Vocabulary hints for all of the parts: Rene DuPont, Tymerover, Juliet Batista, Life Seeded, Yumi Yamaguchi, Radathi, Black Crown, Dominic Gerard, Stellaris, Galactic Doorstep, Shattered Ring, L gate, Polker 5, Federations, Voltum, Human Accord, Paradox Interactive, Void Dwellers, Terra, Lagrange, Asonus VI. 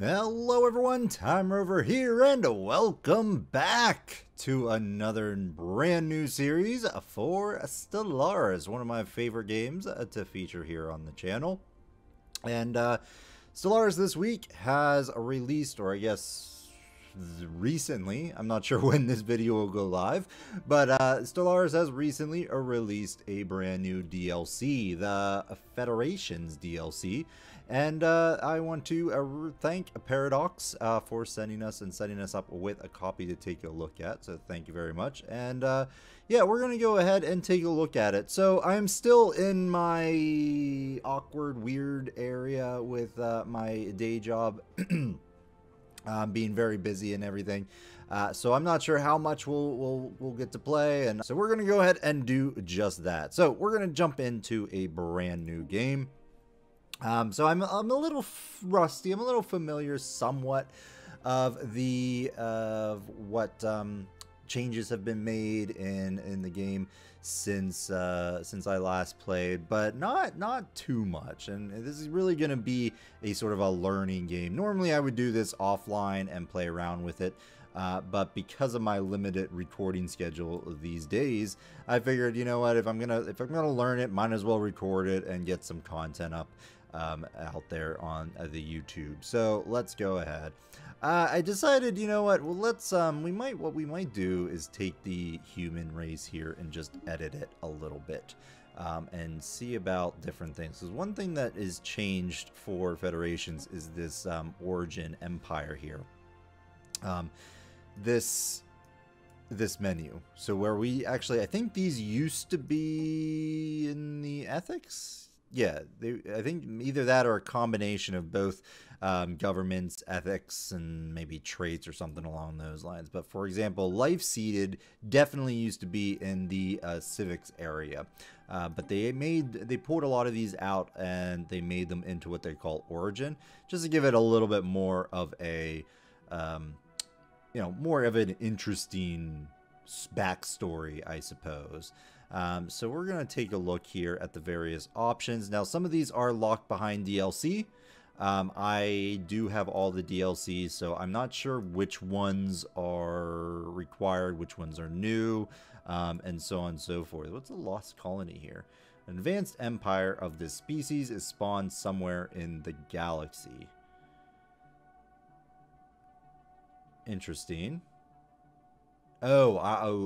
Hello everyone, Tymerover here, and welcome back to another brand new series for Stellaris, one of my favorite games to feature here on the channel. And Stellaris this week has released, or I guess recently, I'm not sure when this video will go live, but Stellaris has recently released a brand new DLC, the Federations DLC. And I want to thank Paradox for sending us and setting us up with a copy to take a look at. So thank you very much. And yeah, we're going to go ahead and take a look at it. So I'm still in my awkward, weird area with my day job being very busy and everything. So I'm not sure how much we'll get to play. And so we're going to go ahead and do just that. So we're going to jump into a brand new game. So I'm a little rusty, I'm a little familiar somewhat of the what changes have been made in the game since I last played, but not too much, and this is really going to be a sort of a learning game. Normally I would do this offline and play around with it, but because of my limited recording schedule these days, I figured, you know what, if I'm gonna learn it, might as well record it and get some content up out there on the YouTube. So let's go ahead. I decided, you know what, well, let's what we might do is take the human race here and just edit it a little bit, and see about different things, because one thing that is changed for Federations is this origin empire here, this menu. So where we actually, I think these used to be in the ethics. Yeah, I think either that or a combination of both governments, ethics, and maybe traits or something along those lines. But for example, Life Seeded definitely used to be in the civics area, but they pulled a lot of these out and they made them into what they call origin, just to give it a little bit more of a, you know, more of an interesting backstory, I suppose. So we're going to take a look here at the various options. Now, some of these are locked behind DLC. I do have all the DLCs, so I'm not sure which ones are required, which ones are new, and so on and so forth. What's the lost colony here? An advanced empire of this species is spawned somewhere in the galaxy. Interesting. Oh,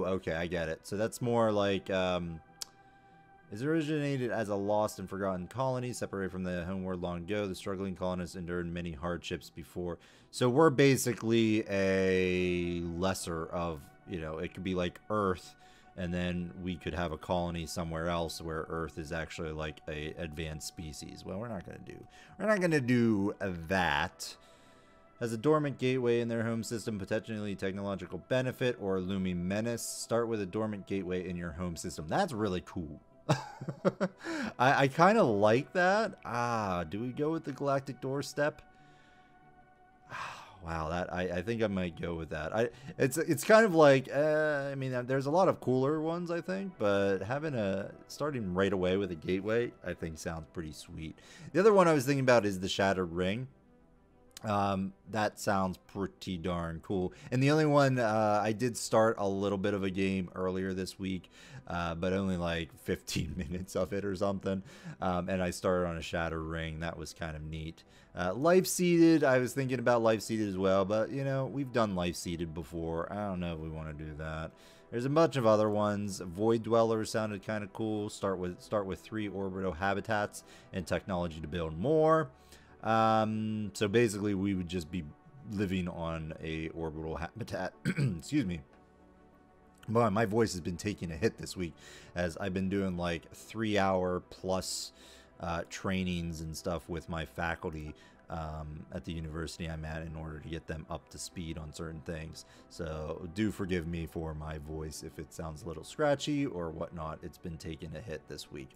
okay, I get it. So that's more like, is originated as a lost and forgotten colony, separated from the homeworld long ago. The struggling colonists endured many hardships before. So we're basically a lesser of, you know, it could be like Earth, and then we could have a colony somewhere else where Earth is actually like a advanced species. Well, we're not gonna do that. As a dormant gateway in their home system, potentially technological benefit or looming menace, start with a dormant gateway in your home system. That's really cool. I kind of like that. Ah, do we go with the Galactic Doorstep? Ah, wow, that I think I might go with that. It's kind of like, I mean, there's a lot of cooler ones, I think, but having starting right away with a gateway, I think sounds pretty sweet. The other one I was thinking about is the Shattered Ring. That sounds pretty darn cool. And the only one, I did start a little bit of a game earlier this week, but only like 15 minutes of it or something. And I started on a Shattered Ring. That was kind of neat. Life Seeded, I was thinking about Life Seeded as well, but you know, we've done Life Seeded before. I don't know if we want to do that. There's a bunch of other ones. Void Dwellers sounded kind of cool. Start with 3 orbital habitats and technology to build more. So basically we would just be living on a orbital habitat. Excuse me. Boy, my voice has been taking a hit this week as I've been doing like 3-hour plus trainings and stuff with my faculty at the university I'm at in order to get them up to speed on certain things. So do forgive me for my voice if it sounds a little scratchy or whatnot. It's been taking a hit this week.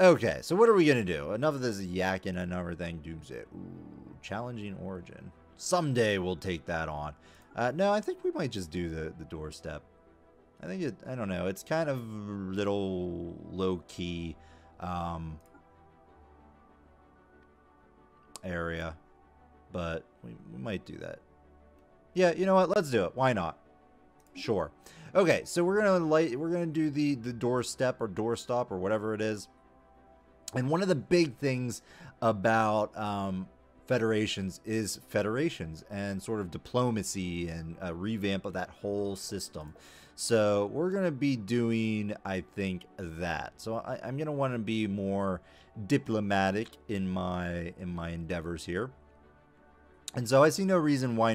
Okay, so what are we going to do? Enough of this yakking and everything. Doomsday. Ooh, challenging origin. Someday we'll take that on. No, I think we might just do the doorstep. I think it, I don't know, it's kind of a little low-key area. but we might do that. Yeah, you know what? Let's do it. Why not? Sure. Okay, so we're gonna do the doorstep or doorstop or whatever it is. And one of the big things about Federations is Federations and sort of diplomacy and a revamp of that whole system. So we're going to be doing, I think, that. So I'm going to want to be more diplomatic in my endeavors here. And so I see no reason why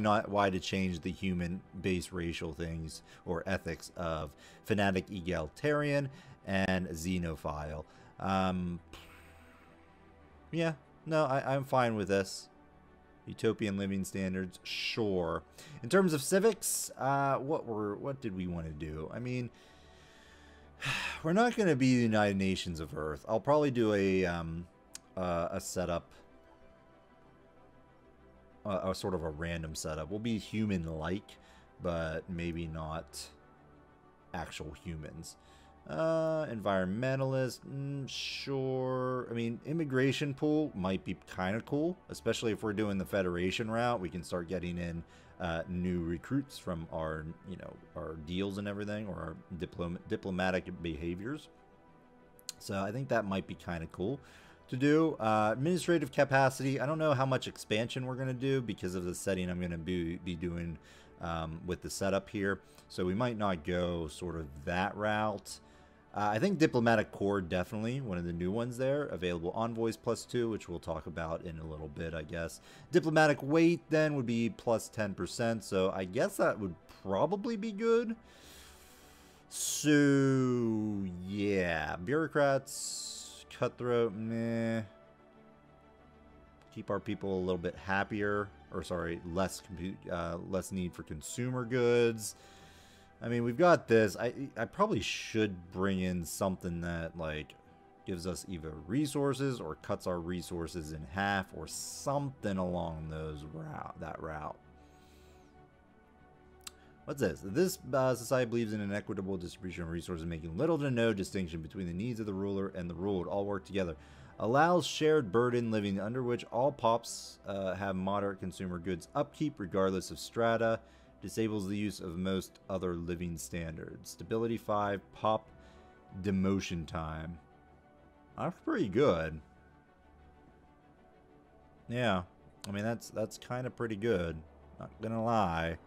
to change the human-based racial things or ethics of fanatic egalitarian and xenophile. Yeah, no, I'm fine with this. Utopian living standards, sure. In terms of civics, what did we want to do? I mean, we're not going to be the United Nations of Earth. I'll probably do a setup, a sort of a random setup. We'll be human-like, but maybe not actual humans. Environmentalist, sure. I mean, immigration pool might be kind of cool, especially if we're doing the Federation route. We can start getting in new recruits from our, you know, our deals and everything, or our diplomatic behaviors. So I think that might be kind of cool to do. Administrative capacity, I don't know how much expansion we're going to do because of the setting I'm going to be doing with the setup here. So we might not go sort of that route. I think Diplomatic Corps, definitely one of the new ones there. Available Envoys +2, which we'll talk about in a little bit, I guess. Diplomatic Weight then would be +10%, so I guess that would probably be good. So, yeah. Bureaucrats, Cutthroat, meh. Keep our people a little bit happier, or sorry, less need for consumer goods. I mean, we've got this. I probably should bring in something that, like, gives us either resources or cuts our resources in half or something along that route. What's this? This society believes in an equitable distribution of resources, making little to no distinction between the needs of the ruler and the ruled. All work together. Allows shared burden living under which all pops have moderate consumer goods upkeep regardless of strata. Disables the use of most other living standards. Stability 5, pop, demotion time. That's pretty good. Yeah, I mean that's kind of pretty good. Not gonna lie.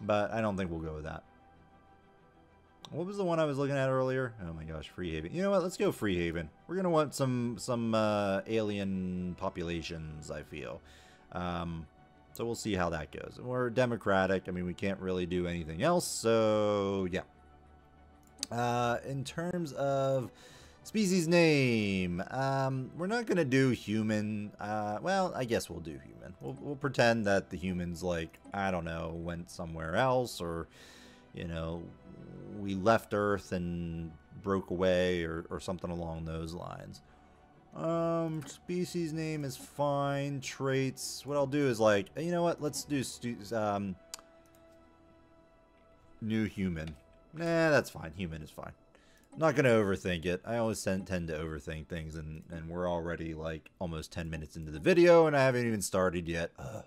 But I don't think we'll go with that. What was the one I was looking at earlier? Oh my gosh, Free Haven. You know what? Let's go Free Haven. We're gonna want some alien populations, I feel. So we'll see how that goes. We're democratic. I mean, we can't really do anything else. So, yeah. In terms of species name, we're not going to do human. Well, I guess we'll do human. We'll pretend that the humans, like, I don't know, went somewhere else, or, you know, we left Earth and broke away, or something along those lines. Species name is fine. Traits. What I'll do is, like, you know what? Let's do new human. Nah, that's fine. Human is fine. I'm not gonna overthink it. I always tend to overthink things, and we're already like almost 10 minutes into the video, and I haven't even started yet. Oh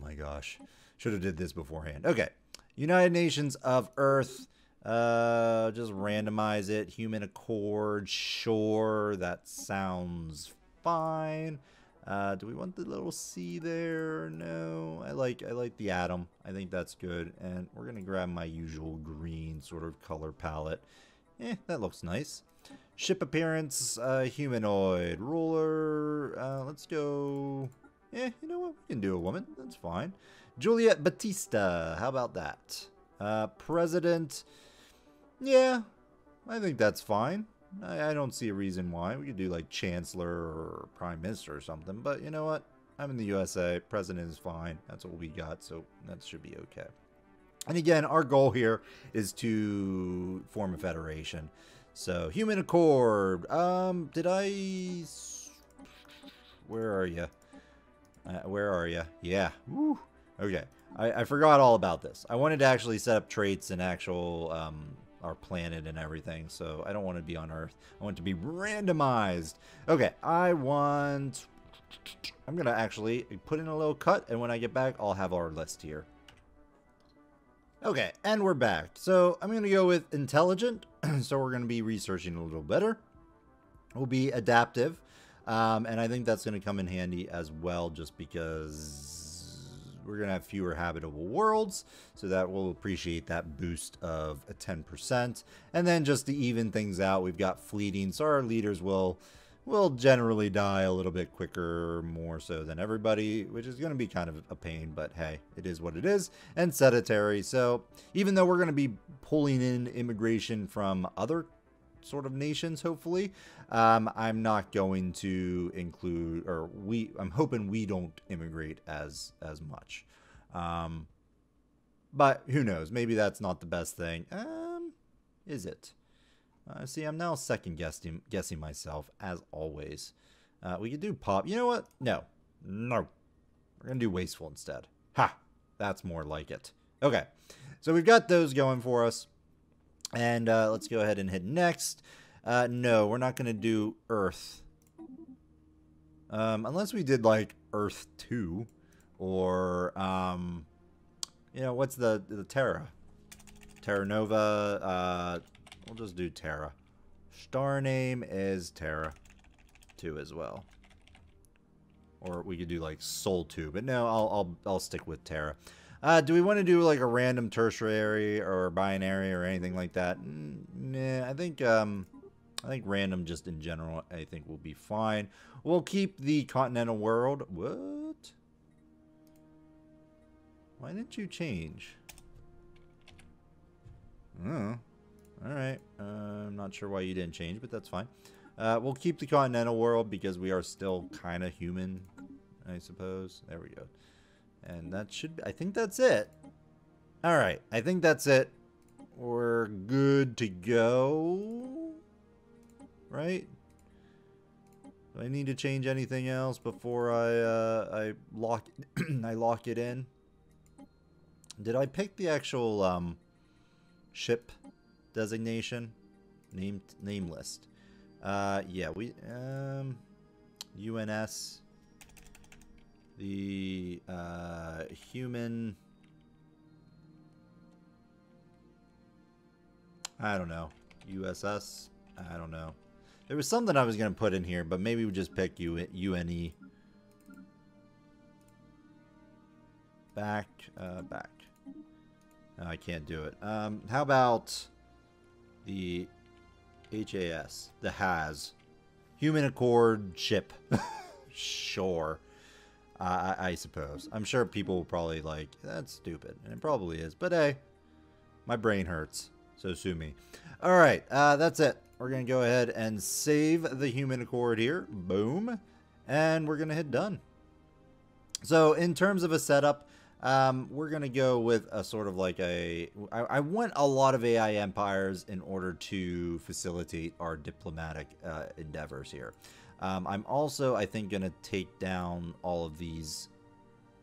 my gosh, should have did this beforehand. Okay, United Nations of Earth. Just randomize it. Human Accord, sure, that sounds fine. Do we want the little C there? No, I like the atom. I think that's good. And we're gonna grab my usual green sort of color palette. That looks nice. Ship appearance, humanoid. Ruler, let's go. You know what? We can do a woman. That's fine. Juliet Batista. How about that? President. Yeah, I think that's fine. I don't see a reason why. We could do like Chancellor or Prime Minister or something, but you know what? I'm in the USA. President is fine. That's what we got, so that should be okay. And again, our goal here is to form a federation. So, Human Accord. Where are you? Where are you? Yeah. Woo. Okay. I forgot all about this. I wanted to actually set up traits and actual... our planet and everything, so I don't want to be on Earth. I want it to be randomized. Okay, I want I'm going to actually put in a little cut, and when I get back, I'll have our list here. Okay, and we're back. So I'm going to go with intelligent. So we're going to be researching a little better. We'll be adaptive. And I think that's going to come in handy as well, just because we're going to have fewer habitable worlds. So that will appreciate that boost of a 10%. And then just to even things out, we've got fleeting. So our leaders will generally die a little bit quicker, more so than everybody, which is going to be kind of a pain, but hey, it is what it is. And sedentary, so even though we're going to be pulling in immigration from other sort of nations, hopefully, I'm not going to include, or I'm hoping we don't immigrate as much. But who knows, maybe that's not the best thing. Is it? See, I'm now second guessing myself, as always. We could do pop. You know what? No. No. We're going to do wasteful instead. Ha! That's more like it. Okay. So we've got those going for us. And let's go ahead and hit next. No, we're not going to do Earth. Unless we did, like, Earth 2. Or, you know, what's the Terra? Terra Nova, we'll just do Terra. Star name is Terra 2 as well. Or we could do like Sol 2, but no, I'll stick with Terra. Do we want to do like a random tertiary or binary or anything like that? Nah, I think random just in general I think will be fine. We'll keep the continental world. What? Why didn't you change? I don't know. Alright, I'm not sure why you didn't change, but that's fine. We'll keep the continental world because we are still kind of human, I suppose. There we go. And that should be, I think that's it. Alright, I think that's it. We're good to go. Right? Do I need to change anything else before I lock it in? Did I pick the actual ship? Designation, name list. Yeah, we UNS, the human. I don't know. USS. I don't know. There was something I was gonna put in here, but maybe we just pick UNE. Back, back. No, I can't do it. How about the HAS, the HAS, Human Accord ship? Sure, I suppose. I'm sure people will probably like, that's stupid, and it probably is, but hey, my brain hurts, so sue me. All right, that's it. We're going to go ahead and save the Human Accord here, boom, and we're going to hit done. So in terms of a setup, we're going to go with a sort of like a... I want a lot of AI empires in order to facilitate our diplomatic endeavors here. I'm also, I think, going to take down all of these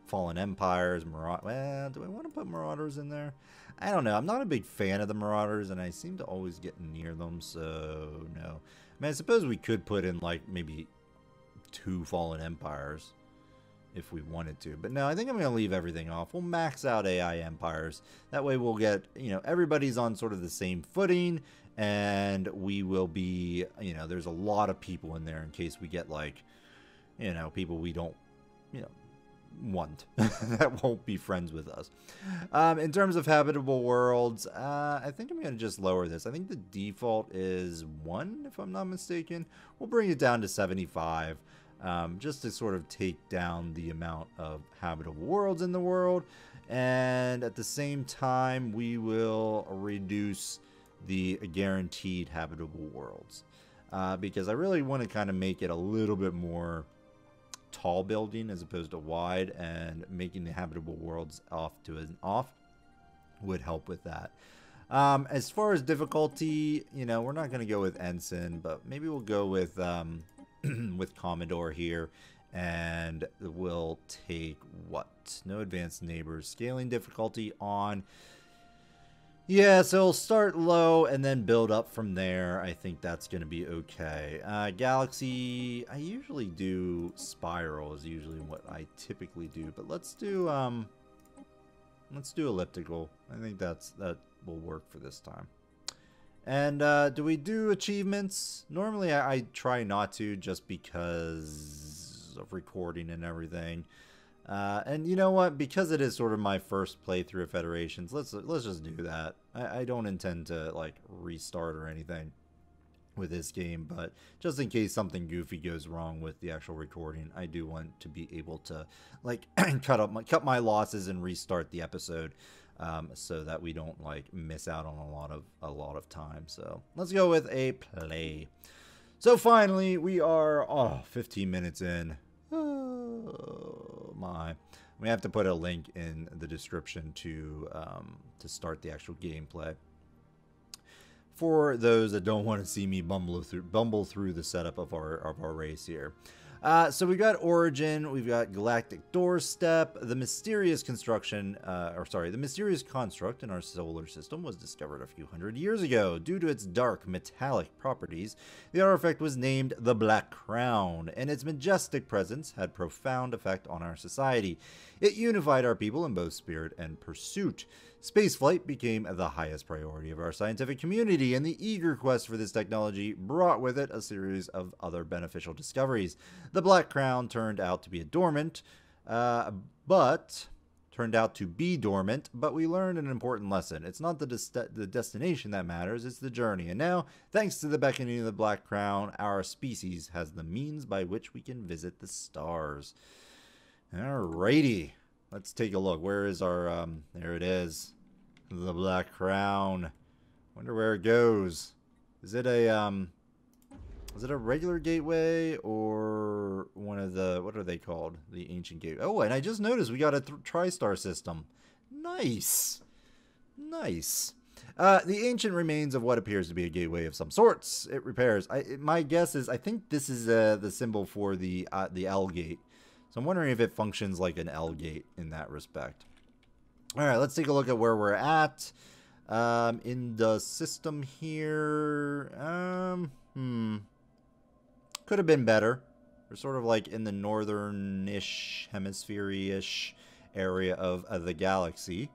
fallen empires. Well, do I want to put marauders in there? I don't know. I'm not a big fan of the marauders, and I seem to always get near them, so no. I mean, I suppose we could put in, like, maybe 2 fallen empires. If we wanted to, but no, I think I'm gonna leave everything off. We'll max out AI empires, that way we'll get, you know, everybody's on sort of the same footing, and we will be, you know, there's a lot of people in there in case we get, like, you know, people we don't, you know, want that won't be friends with us. In terms of habitable worlds, I think I'm gonna just lower this. I think the default is 1, if I'm not mistaken. We'll bring it down to 75. Just to sort of take down the amount of habitable worlds in the world, and at the same time we will reduce the guaranteed habitable worlds, because I really want to kind of make it a little bit more tall building as opposed to wide, and making the habitable worlds off to an off would help with that. As far as difficulty, you know, we're not going to go with Ensign, but maybe we'll go with Commodore here, and we'll take what? No advanced neighbors. Scaling difficulty on, Yeah, so it'll start low and then build up from there. I think that's going to be okay. Galaxy, I usually do spiral is usually what I typically do, but let's do elliptical. I think that will work for this time. And do we do achievements? Normally I try not to just because of recording and everything. And you know what? Because it is sort of my first playthrough of Federations, let's just do that. I don't intend to like restart or anything with this game, but just in case something goofy goes wrong with the actual recording, I do want to be able to like cut my losses and restart the episode, so that we don't like miss out on a lot of time. So let's go with a play. So finally, we are 15 minutes in. Oh my, we have to put a link in the description to start the actual gameplay for those that don't want to see me bumble through the setup of our race here. So we've got Origin, we've got Galactic Doorstep. The mysterious construction, the mysterious construct in our solar system was discovered a few hundred years ago. Due to its dark metallic properties, the artifact was named the Black Crown, and its majestic presence had profound effect on our society. It unified our people in both spirit and pursuit. Spaceflight became the highest priority of our scientific community, and the eager quest for this technology brought with it a series of other beneficial discoveries. The Black Crown turned out to be dormant, but we learned an important lesson. It's not the destination that matters, it's the journey. And now, thanks to the beckoning of the Black Crown, our species has the means by which we can visit the stars. Alrighty. Let's take a look. Where is our, there it is. The Black Crown. Wonder where it goes. Is it a regular gateway or one of the, what are they called? The ancient gateway. Oh, and I just noticed we got a tri-star system. Nice. Nice. The ancient remains of what appears to be a gateway of some sorts. It repairs. My guess is, I think this is, the symbol for the L gate. So I'm wondering if it functions like an L gate in that respect. All right, let's take a look at where we're at in the system here. Could have been better. We're sort of like in the northern-ish, hemisphere-ish area of the galaxy.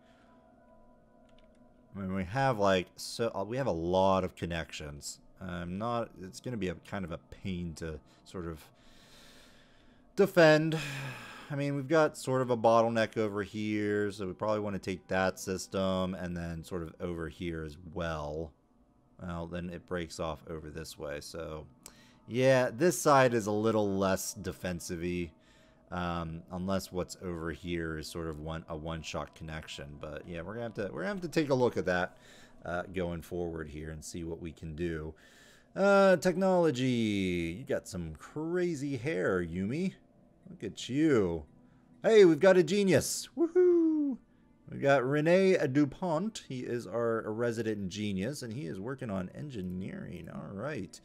I mean, we have like we have a lot of connections. It's going to be a kind of a pain to sort of defend. I mean, we've got sort of a bottleneck over here, so we probably want to take that system and then sort of over here as well. Well, then it breaks off over this way, so yeah, this side is a little less defensive-y, unless what's over here is sort of a one-shot connection. But yeah, we're gonna have to take a look at that going forward here and see what we can do. Technology. You got some crazy hair, Yumi. Look at you. Hey, we've got a genius. Woohoo! We've got Rene DuPont. He is our resident genius, and he is working on engineering. All right.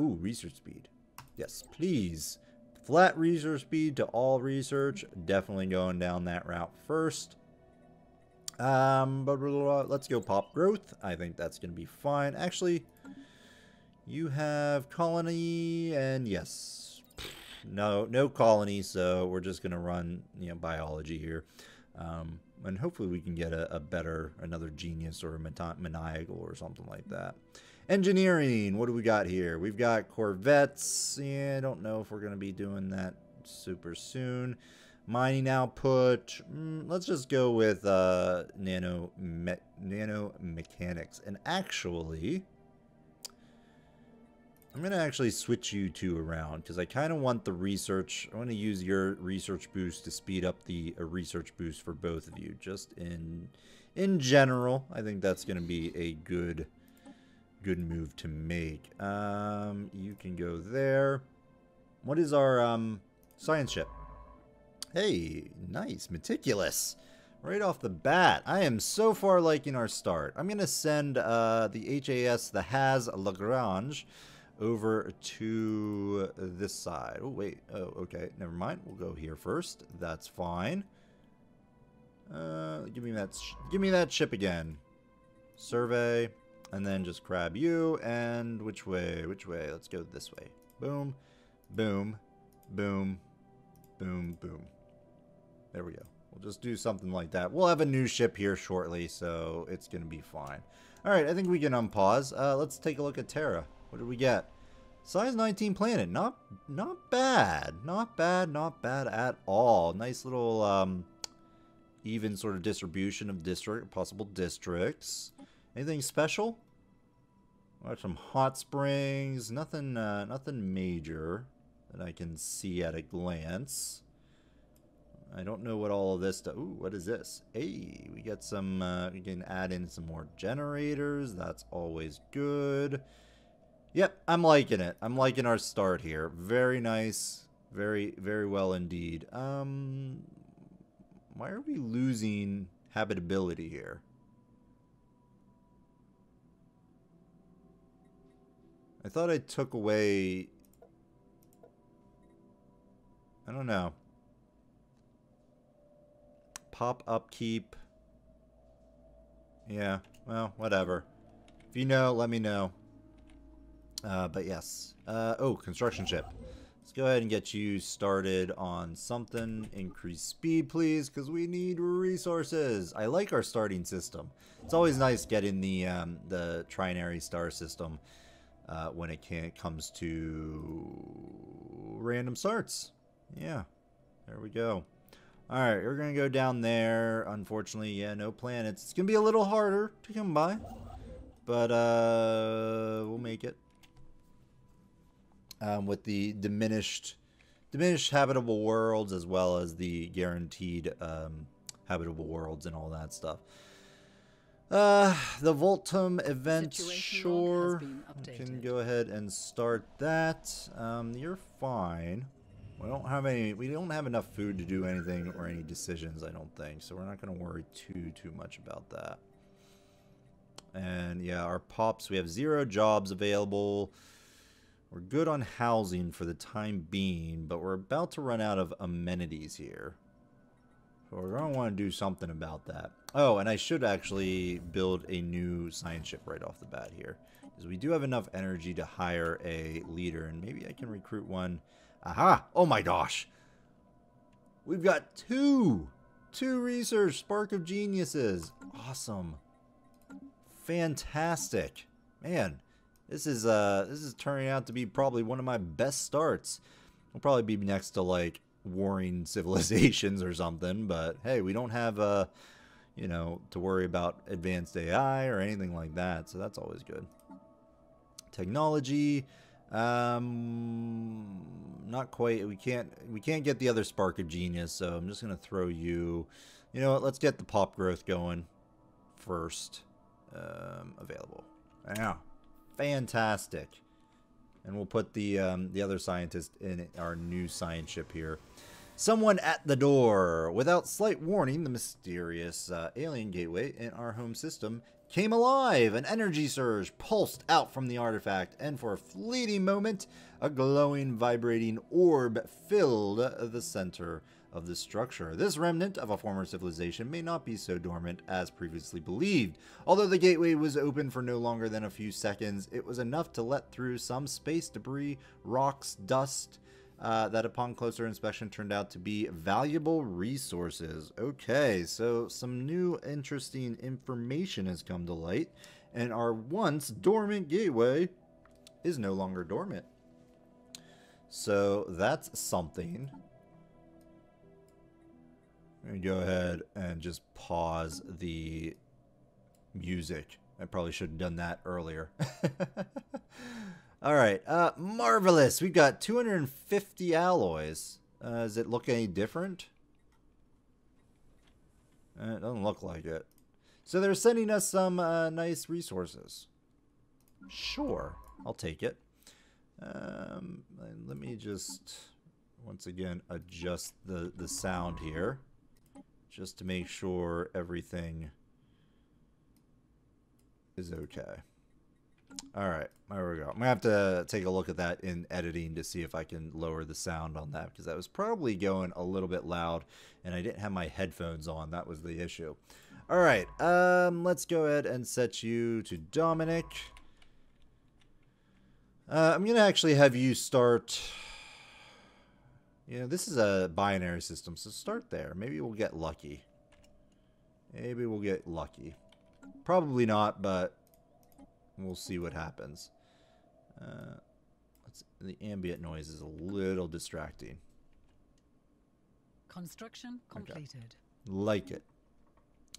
Ooh, research speed. Yes, please. Flat research speed to all research. Definitely going down that route first. But let's go pop growth. I think that's going to be fine. Actually, you have colony, and yes, no colony, so we're just gonna run, you know, biology here, and hopefully we can get another genius or a maniacal or something like that. Engineering. What do we got here? We've got corvettes. Yeah, I don't know if we're gonna be doing that super soon. Mining output. Let's just go with nanomechanics, and actually, I'm going to actually switch you two around because I kind of want the research. I want to use your research boost to speed up the research boost for both of you. Just in general, I think that's going to be a good move to make. You can go there. What is our science ship? Hey, nice. Meticulous. Right off the bat, I am so far liking our start. I'm going to send the HAS, the Has Lagrange, over to this side. Oh, wait. Oh, okay. Never mind. We'll go here first. That's fine. Give me that ship again. survey, and then just grab you, and which way? Let's go this way. Boom, boom, boom, boom, boom. There we go. We'll just do something like that. We'll have a new ship here shortly, so it's going to be fine. All right, I think we can unpause. Let's take a look at Terra. What did we get? Size 19 planet. Not bad. Not bad at all. Nice little even sort of distribution of possible districts. Anything special? Got some hot springs. Nothing nothing major that I can see at a glance. I don't know what all of this stuff. Ooh, what is this? Hey, we get some we can add in some more generators. That's always good. Yep, I'm liking it. I'm liking our start here. Very nice. Very, very well indeed. Why are we losing habitability here? I thought I took away... I don't know. Pop upkeep. Yeah, well, whatever. If you know, let me know. But yes. Oh, construction ship. Let's go ahead and get you started on something. Increase speed, please, because we need resources. I like our starting system. It's always nice getting the trinary star system when it comes to random starts. Yeah, there we go. All right, we're going to go down there. Unfortunately, yeah, no planets. It's going to be a little harder to come by, but we'll make it. With the diminished habitable worlds, as well as the guaranteed habitable worlds and all that stuff. The Voltum event, sure. We can go ahead and start that. You're fine. We don't have any. We don't have enough food to do anything or any decisions, I don't think. So we're not going to worry too much about that. And yeah, our pops. We have 0 jobs available. We're good on housing for the time being, but we're about to run out of amenities here. So we're going to want to do something about that. Oh, and I should actually build a new science ship right off the bat here, because we do have enough energy to hire a leader, and maybe I can recruit one. Aha! Oh my gosh! We've got two research spark of geniuses. Awesome. Fantastic. Man, this is turning out to be probably one of my best starts. We'll probably be next to like warring civilizations or something, but hey, we don't have you know, to worry about advanced AI or anything like that, so that's always good. Technology. Not quite. We can't get the other spark of genius, so I'm just gonna throw you. You know what? Let's get the pop growth going first. Available. Yeah, fantastic. And we'll put the other scientist in our new science ship here. Someone at the door. Without slight warning, the mysterious alien gateway in our home system came alive. An energy surge pulsed out from the artifact, and for a fleeting moment, a glowing, vibrating orb filled the center of the structure. This remnant of a former civilization may not be so dormant as previously believed. Although the gateway was open for no longer than a few seconds, it was enough to let through some space debris, rocks, dust, that upon closer inspection turned out to be valuable resources. Okay, so some new interesting information has come to light, and our once dormant gateway is no longer dormant. So that's something. I'm going to go ahead and just pause the music. I probably should have done that earlier. All right, marvelous. We've got 250 alloys. Does it look any different? It doesn't look like it. So they're sending us some nice resources. Sure, I'll take it. Let me just, once again, adjust the sound here, just to make sure everything is okay. All right, there we go. I'm going to have to take a look at that in editing to see if I can lower the sound on that, because that was probably going a little bit loud, and I didn't have my headphones on. That was the issue. Alright, let's go ahead and set you to Dominic. I'm going to actually have you start... You know, this is a binary system, so start there. Maybe we'll get lucky. Maybe we'll get lucky. Probably not, but we'll see what happens. The ambient noise is a little distracting. Construction completed. Okay. Like it.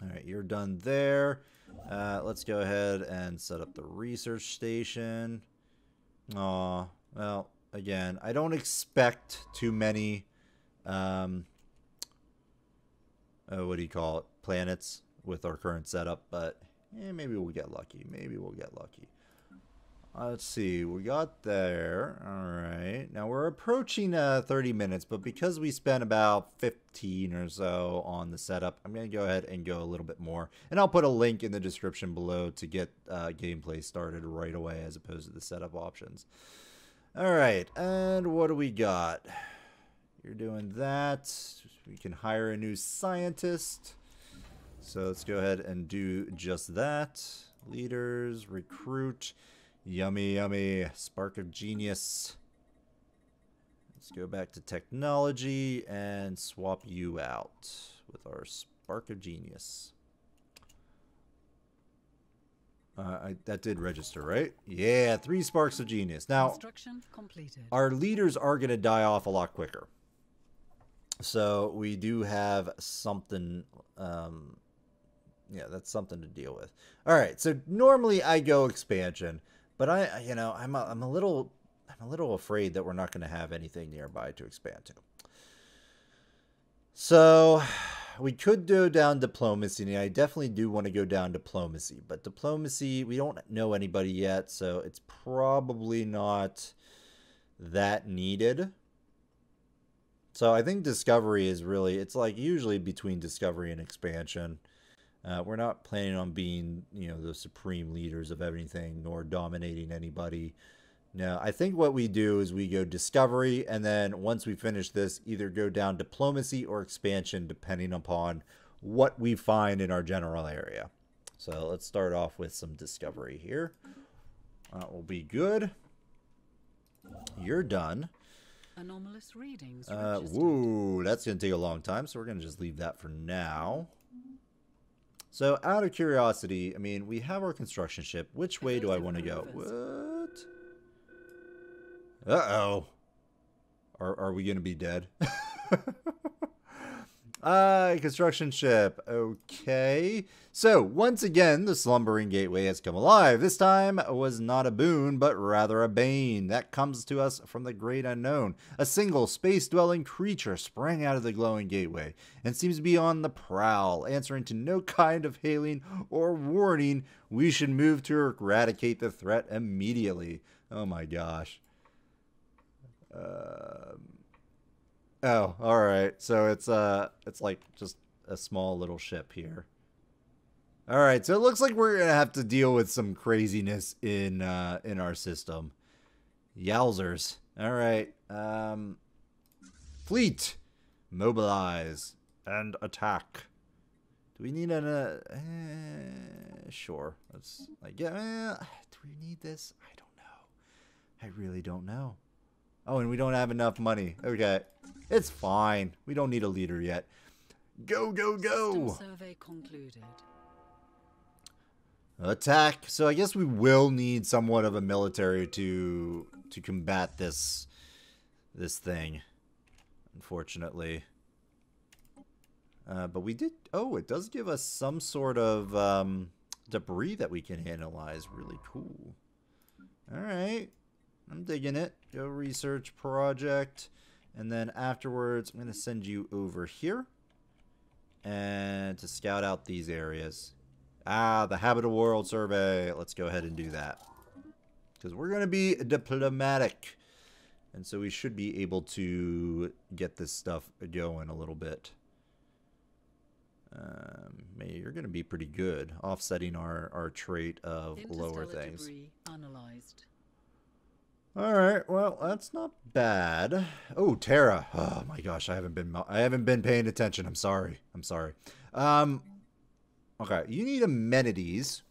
All right, you're done there. Let's go ahead and set up the research station. Aw, well, again, I don't expect too many, what do you call it, planets with our current setup, but maybe we'll get lucky. Maybe we'll get lucky. Let's see, we got there. Alright, now we're approaching 30 minutes, but because we spent about 15 or so on the setup, I'm going to go ahead and go a little bit more. And I'll put a link in the description below to get gameplay started right away as opposed to the setup options. Alright, and what do we got? You're doing that. We can hire a new scientist. So let's go ahead and do just that. Leaders, recruit. Yummy, yummy. Spark of genius. Let's go back to technology and swap you out with our spark of genius. That did register, right? Yeah, 3 sparks of genius. Now, our leaders are going to die off a lot quicker. So we do have something... yeah, that's something to deal with. All right, so normally I go expansion. But I, you know, I'm a little afraid that we're not going to have anything nearby to expand to. So we could go down diplomacy, and I definitely do want to go down diplomacy. But diplomacy, we don't know anybody yet, so it's probably not that needed. So I think discovery is really, it's like usually between discovery and expansion. We're not planning on being, you know, the supreme leaders of anything, nor dominating anybody. No, I think what we do is we go discovery, and then once we finish this, either go down diplomacy or expansion, depending upon what we find in our general area. So let's start off with some discovery here. That will be good. You're done. Anomalous readings. Woo, that's going to take a long time, so we're going to just leave that for now. So, out of curiosity, I mean, we have our construction ship. Which way do I want to go? What? Uh-oh. Are we going to be dead? Construction ship. Okay. So, once again, the slumbering gateway has come alive. This time was not a boon, but rather a bane that comes to us from the great unknown. A single space-dwelling creature sprang out of the glowing gateway and seems to be on the prowl, answering to no kind of hailing or warning. We should move to eradicate the threat immediately. Oh my gosh. Oh, all right. So it's like just a small little ship here. All right, so it looks like we're gonna have to deal with some craziness in our system. Yowzers! All right, fleet, mobilize and attack. Do we need an? Sure. Let's like yeah. Do we need this? I don't know. I really don't know. Oh, and we don't have enough money. Okay, it's fine. We don't need a leader yet. Go, go, go! System survey concluded. Attack. So I guess we will need somewhat of a military to combat this thing, unfortunately. But we did. Oh, it does give us some sort of debris that we can analyze. Really cool. All right, I'm digging it. Go research project, and then afterwards I'm gonna send you over here and to scout out these areas. Ah, the habitable world survey. Let's go ahead and do that. Because we're going to be diplomatic. And so we should be able to get this stuff going a little bit. You're going to be pretty good. Offsetting our trait of lower things. Alright, well, that's not bad. Oh, Terra. Oh my gosh, I haven't been paying attention. I'm sorry. Okay, you need amenities.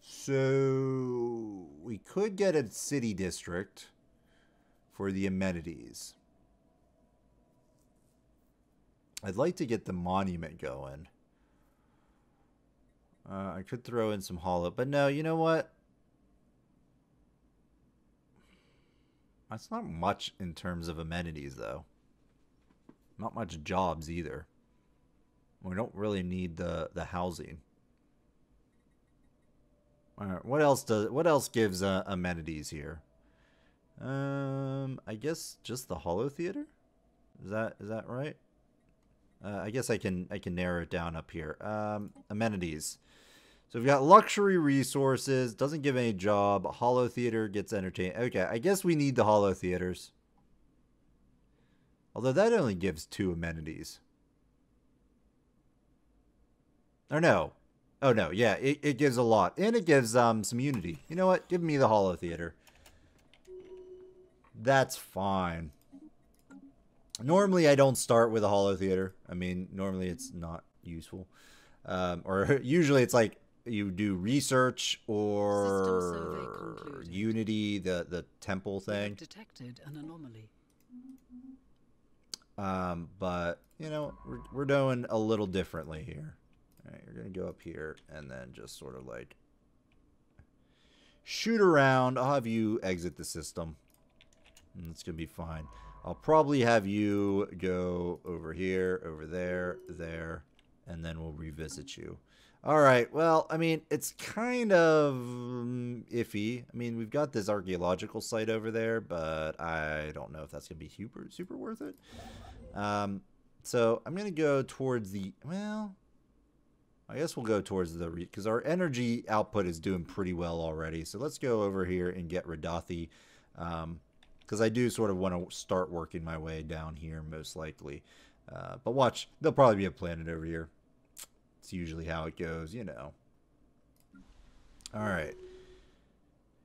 So we could get a city district for the amenities. I'd like to get the monument going. I could throw in some hollow, but no, you know what? That's not much in terms of amenities, though. Not much jobs either. We don't really need the housing. All right, what else gives amenities here? I guess just the Hollow Theater. Is that right? I guess I can narrow it down up here. Amenities. So we've got luxury resources. Doesn't give any job. Hollow Theater gets entertained. Okay, I guess we need the Hollow Theaters. Although that only gives 2 amenities. Or no. Oh no, yeah, it gives a lot. And it gives some unity. You know what? Give me the Hollow Theater. That's fine. Normally I don't start with a Hollow Theater. I mean, normally it's not useful. Or usually it's like you do research or unity, the temple thing. Detected an anomaly. But you know, we're doing a little differently here. All right, you're gonna go up here and then just sort of like shoot around. I'll have you exit the system. And it's gonna be fine. I'll probably have you go over here, over there, there, and then we'll revisit you. All right. Well, I mean, it's kind of iffy. I mean, we've got this archaeological site over there, but I don't know if that's going to be super worth it. So I'm going to go towards the, well, I guess we'll go towards the, because our energy output is doing pretty well already. So let's go over here and get Radathi, because I do sort of want to start working my way down here most likely. But watch, there'll probably be a planet over here. It's usually how it goes, you know. All right.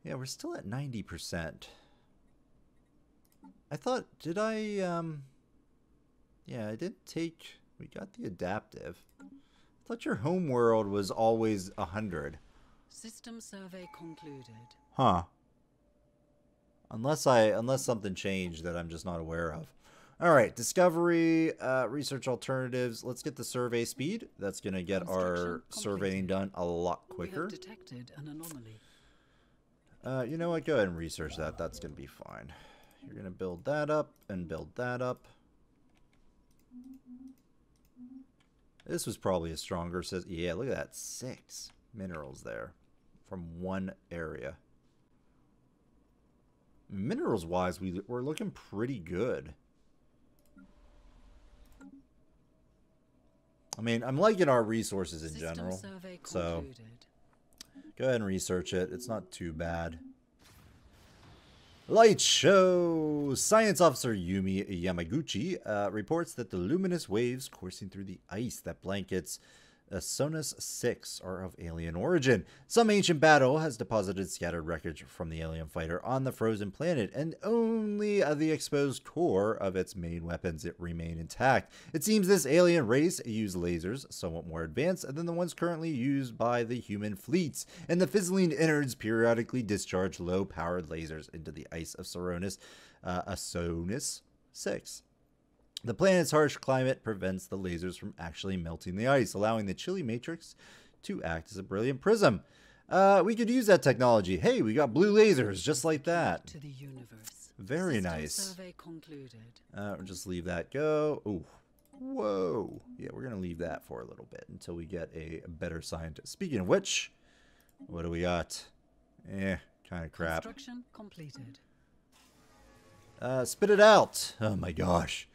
Yeah, we're still at 90%. I thought, did I, yeah, I did take, we got the adaptive. I thought your home world was always 100. System survey concluded. Huh. Unless something changed that I'm just not aware of. All right, discovery, research alternatives. Let's get the survey speed. That's going to get our surveying done a lot quicker. We have detected an anomaly. You know what? Go ahead and research that. That's going to be fine. You're going to build that up and build that up. This was probably a stronger system. Yeah, look at that. 6 minerals there from one area. Minerals-wise, we're looking pretty good. I mean, I'm liking our resources in general, so go ahead and research it. It's not too bad. Light show! Science officer Yumi Yamaguchi reports that the luminous waves coursing through the ice that blankets Asonus VI are of alien origin. Some ancient battle has deposited scattered wreckage from the alien fighter on the frozen planet, and only the exposed core of its main weapons remain intact. It seems this alien race used lasers somewhat more advanced than the ones currently used by the human fleets, and the fizzling innards periodically discharge low-powered lasers into the ice of Asonus VI. The planet's harsh climate prevents the lasers from actually melting the ice, allowing the chilly matrix to act as a brilliant prism. We could use that technology. Hey, we got blue lasers, just like that. To the universe. Very nice. We'll just leave that go. Ooh, whoa. Yeah, we're going to leave that for a little bit until we get a better scientist. Speaking of which, what do we got? Kind of crap. Construction completed. Spit it out. Oh my gosh.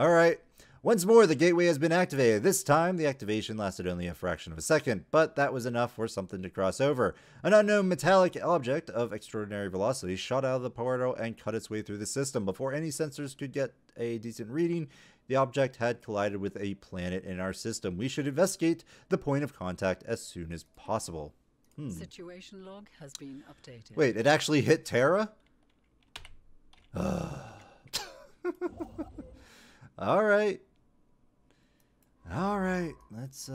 All right. Once more, the gateway has been activated. This time, the activation lasted only a fraction of a second, but that was enough for something to cross over. An unknown metallic object of extraordinary velocity shot out of the portal and cut its way through the system. Before any sensors could get a decent reading, the object had collided with a planet in our system. We should investigate the point of contact as soon as possible. Situation log has been updated. Wait, it actually hit Terra? All right. Let's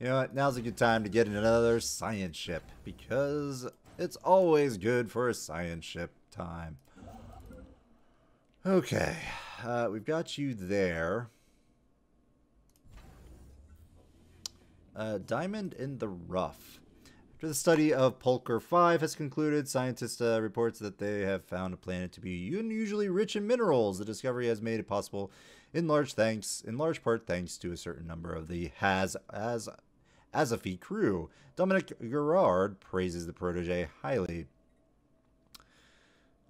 You know what, now's a good time to get another science ship, because it's always good for a science ship time. Okay, we've got you there. Diamond in the Rough. After the study of Polker 5 has concluded, scientists reports that they have found a planet to be unusually rich in minerals. The discovery has made it possible, in large part thanks to a certain number of the Asafi crew. Dominic Gerard praises the protege highly.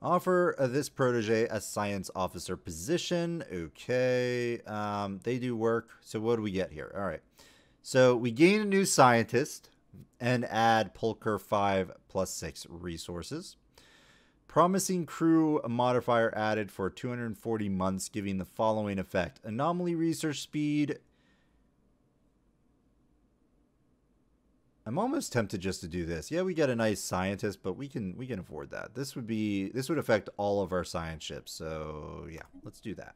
Offer this protege a science officer position. Okay, they do work. So what do we get here? All right, so we gain a new scientist and add Polker 5 plus 6 resources. Promising crew modifier added for 240 months, giving the following effect. Anomaly research speed. I'm almost tempted just to do this. Yeah, we got a nice scientist, but we can afford that. This would affect all of our science ships. So yeah, let's do that.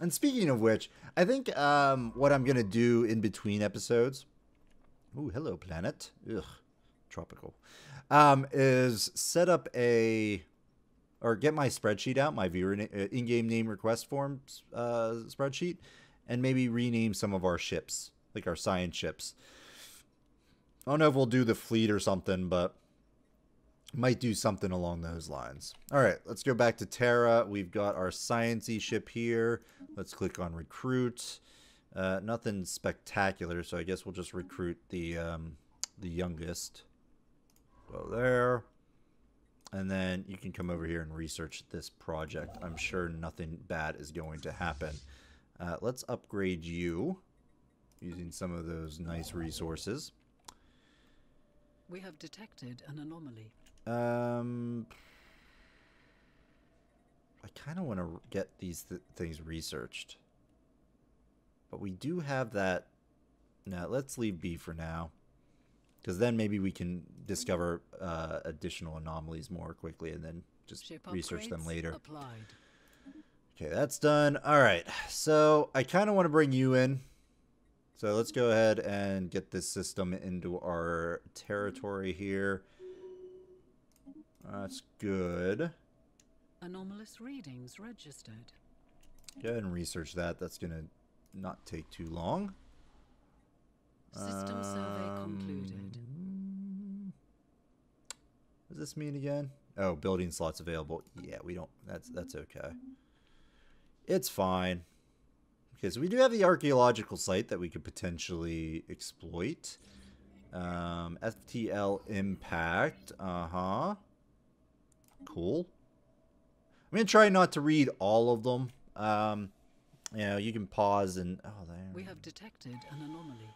And speaking of which, I think what I'm gonna do in between episodes. Ooh, hello, planet. Ugh, tropical. Is set up or get my spreadsheet out, my viewer in-game name request form spreadsheet, and maybe rename some of our ships, like our science ships. I don't know if we'll do the fleet or something, but might do something along those lines. All right, let's go back to Terra. We've got our sciencey ship here. Let's click on recruit. Nothing spectacular, so I guess we'll just recruit the youngest. Go there. And then you can come over here and research this project. I'm sure nothing bad is going to happen. Let's upgrade you using some of those nice resources. We have detected an anomaly. I kind of want to get these things researched. But we do have that. Now, let's leave B for now, because then maybe we can discover additional anomalies more quickly and then just research them later. Applied. Okay, that's done. All right, so I kind of want to bring you in. So let's go ahead and get this system into our territory here. That's good. Anomalous readings registered. Go ahead and research that. That's going to not take too long. System survey concluded. What does this mean again? Oh, building slots available. Yeah, we don't. That's okay. It's fine. Okay, so we do have the archaeological site that we could potentially exploit. FTL impact. Uh-huh. Cool. I'm gonna try not to read all of them. You know, you can pause and we have detected an anomaly.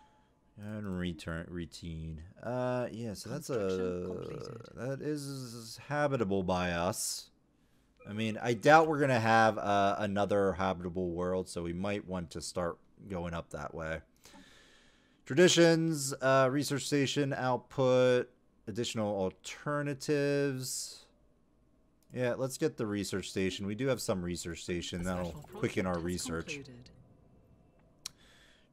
And return routine. Yeah, so that's that is habitable by us. I mean, I doubt we're gonna have another habitable world, so we might want to start going up that way. Traditions, research station output, additional alternatives. Yeah, let's get the research station. We do have some research station. That'll quicken our research.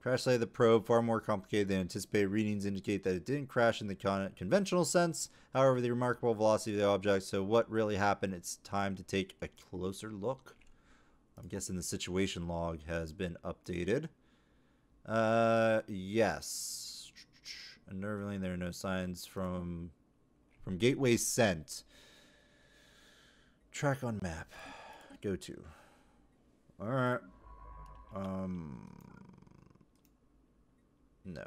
Crash site of the probe, far more complicated than anticipated. Readings indicate that it didn't crash in the conventional sense. However, the remarkable velocity of the object. So what really happened? It's time to take a closer look. I'm guessing the situation log has been updated. Yes. Unnervingly, there are no signs from gateway sent. Track on map. Go to. All right. No.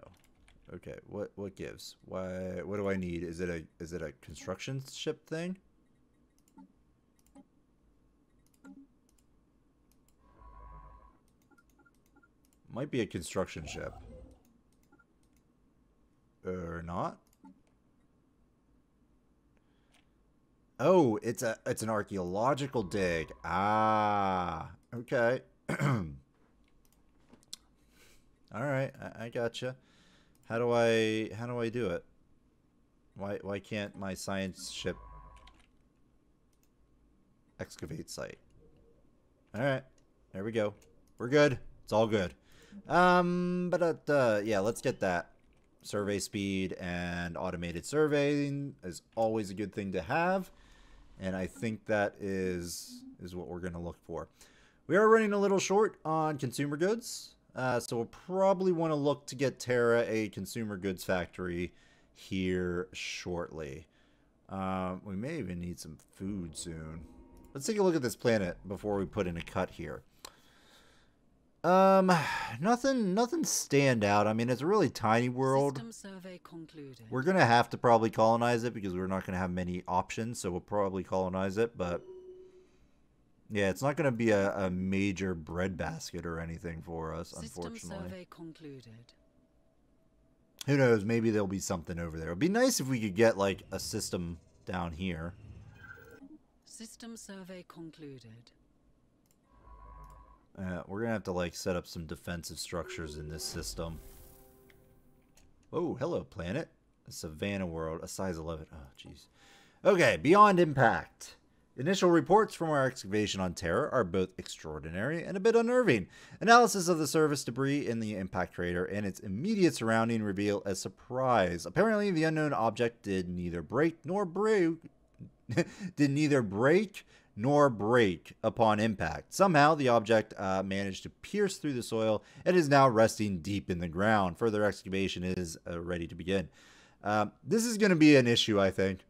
Okay. What gives? Why? What do I need? Is it a construction ship thing? Might be a construction ship. Or not. Oh, it's an archaeological dig. Ah, okay. All right, I gotcha. How do I do it? Why can't my science ship excavate site? All right, there we go. We're good. It's all good. But yeah, let's get that. survey speed and automated surveying is always a good thing to have. And I think that is what we're going to look for. We are running a little short on consumer goods. So we'll probably want to look to get Terra a consumer goods factory here shortly. We may even need some food soon. Let's take a look at this planet before we put in a cut here. Nothing stand out. I mean, it's a really tiny world. We're going to have to probably colonize it because we're not going to have many options. So we'll probably colonize it, but yeah, it's not going to be a major breadbasket or anything for us, unfortunately. Who knows? Maybe there'll be something over there. It'd be nice if we could get like a system down here. System survey concluded. We're going to have to like set up some defensive structures in this system. Oh, hello planet. A Savannah world. A size 11. Oh, jeez. Okay, beyond impact. Initial reports from our excavation on Terra are both extraordinary and a bit unnerving. Analysis of the surface debris in the impact crater and its immediate surrounding reveal a surprise. Apparently, the unknown object did neither break nor break upon impact. Somehow, the object managed to pierce through the soil and is now resting deep in the ground. Further excavation is ready to begin. This is going to be an issue, I think.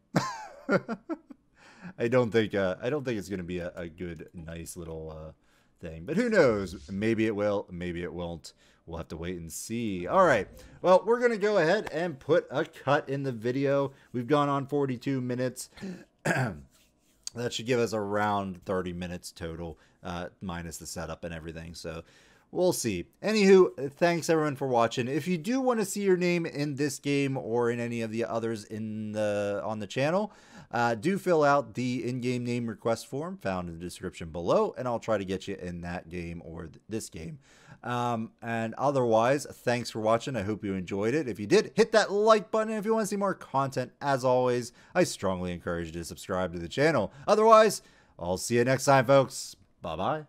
I don't think it's going to be a good, nice little thing. But who knows? Maybe it will. Maybe it won't. We'll have to wait and see. All right. Well, we're going to go ahead and put a cut in the video. We've gone on 42 minutes. That should give us around 30 minutes total, minus the setup and everything. So we'll see. Anywho, thanks everyone for watching. If you do want to see your name in this game or in any of the others in on the channel, do fill out the in-game name request form found in the description below, and I'll try to get you in that game or this game. And otherwise, thanks for watching. I hope you enjoyed it. If you did, hit that like button. And if you want to see more content, as always, I strongly encourage you to subscribe to the channel. Otherwise, I'll see you next time, folks. Bye-bye.